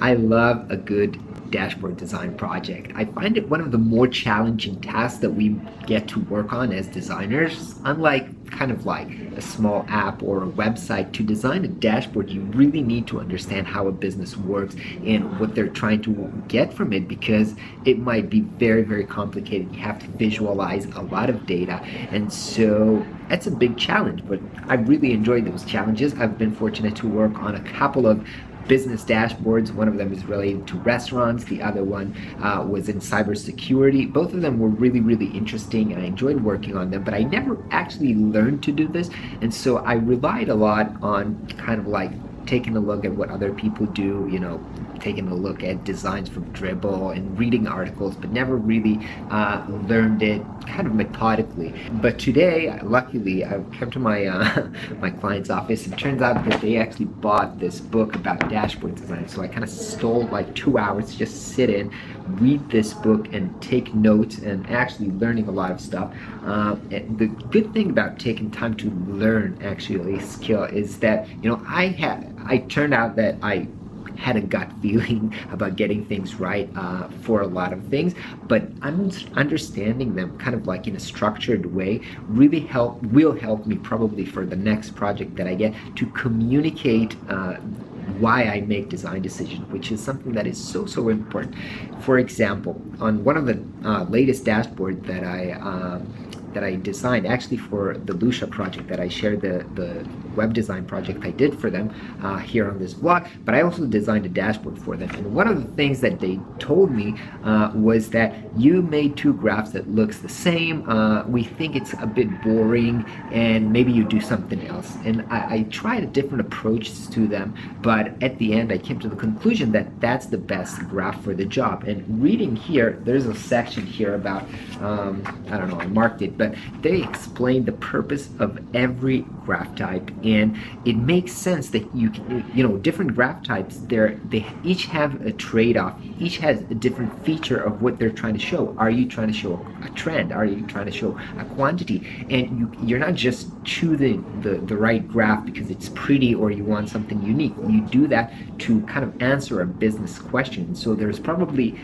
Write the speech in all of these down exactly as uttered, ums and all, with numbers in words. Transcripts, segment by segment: I love a good dashboard design project. I find it one of the more challenging tasks that we get to work on as designers. Unlike kind of like a small app or a website, to design a dashboard, you really need to understand how a business works and what they're trying to get from it, because it might be very, very complicated. You have to visualize a lot of data, and so that's a big challenge, but I really enjoyed those challenges. I've been fortunate to work on a couple of business dashboards. One of them is related to restaurants. The other one uh, was in cybersecurity. Both of them were really, really interesting, and I enjoyed working on them, but I never actually learned to do this. And so I relied a lot on kind of like taking a look at what other people do, you know, taking a look at designs from Dribbble and reading articles, but never really uh, learned it kind of methodically. But today, luckily, I've come to my uh, my client's office, and it turns out that they actually bought this book about dashboard design. So I kind of stole like two hours to just sit in, read this book, and take notes, and actually learning a lot of stuff. Uh, the good thing about taking time to learn actually a skill is that, you know, I had I turned out that I had a gut feeling about getting things right uh, for a lot of things, but I'm understanding them kind of like in a structured way really help will help me probably for the next project that I get to communicate uh, why I make design decisions, which is something that is so, so important. For example, on one of the uh, latest dashboards that I uh, that I designed actually for the Lucia project that I shared, the, the web design project I did for them uh, here on this blog, but I also designed a dashboard for them. And one of the things that they told me uh, was that you made two graphs that looks the same. Uh, we think it's a bit boring, and maybe you do something else. And I, I tried a different approach to them, but at the end I came to the conclusion that that's the best graph for the job. And reading here, there's a section here about, um, I don't know, I marked it, but they explain the purpose of every graph type, and it makes sense that you can, you know, different graph types, they're, they each have a trade-off, each has a different feature of what they're trying to show. Are you trying to show a trend? Are you trying to show a quantity? And you, you're not just choosing the, the right graph because it's pretty or you want something unique. You do that to kind of answer a business question. So there's probably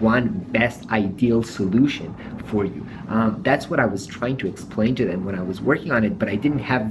one best ideal solution for you. Um, that's what I was trying to explain to them when I was working on it, but I didn't have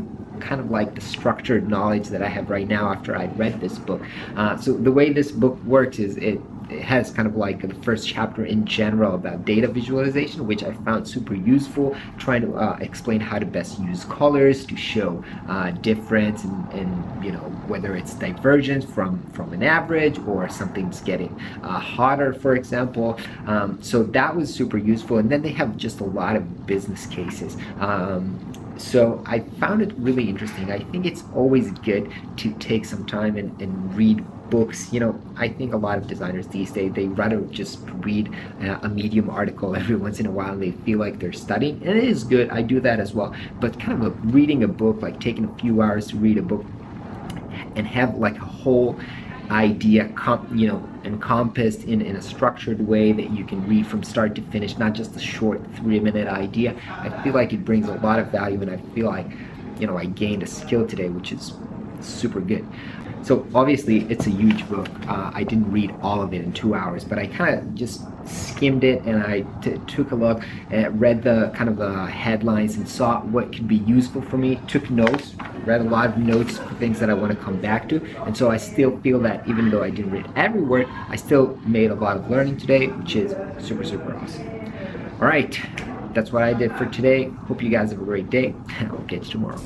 kind of like the structured knowledge that I have right now after I read this book. Uh, so the way this book works is it, it has kind of like the first chapter in general about data visualization, which I found super useful, trying to uh, explain how to best use colors to show uh, difference and, and, you know, whether it's divergence from, from an average or something's getting uh, hotter, for example. Um, so that was super useful. And then they have just a lot of business cases. Um, So I found it really interesting. I think it's always good to take some time and, and read books. You know, I think a lot of designers these days, they rather just read uh, a Medium article every once in a while. They feel like they're studying, and it is good. I do that as well. But kind of a, reading a book, like taking a few hours to read a book and have like a whole idea, comp, you know, encompassed in, in a structured way that you can read from start to finish, not just a short three minute idea. I feel like it brings a lot of value, and I feel like, you know, I gained a skill today, which is super good. So obviously it's a huge book. Uh, I didn't read all of it in two hours, but I kind of just skimmed it, and I t took a look, and read the kind of the headlines and saw what could be useful for me, took notes, read a lot of notes for things that I want to come back to. And so I still feel that even though I didn't read every word, I still made a lot of learning today, which is super, super awesome. All right, that's what I did for today. Hope you guys have a great day, and I'll catch you tomorrow.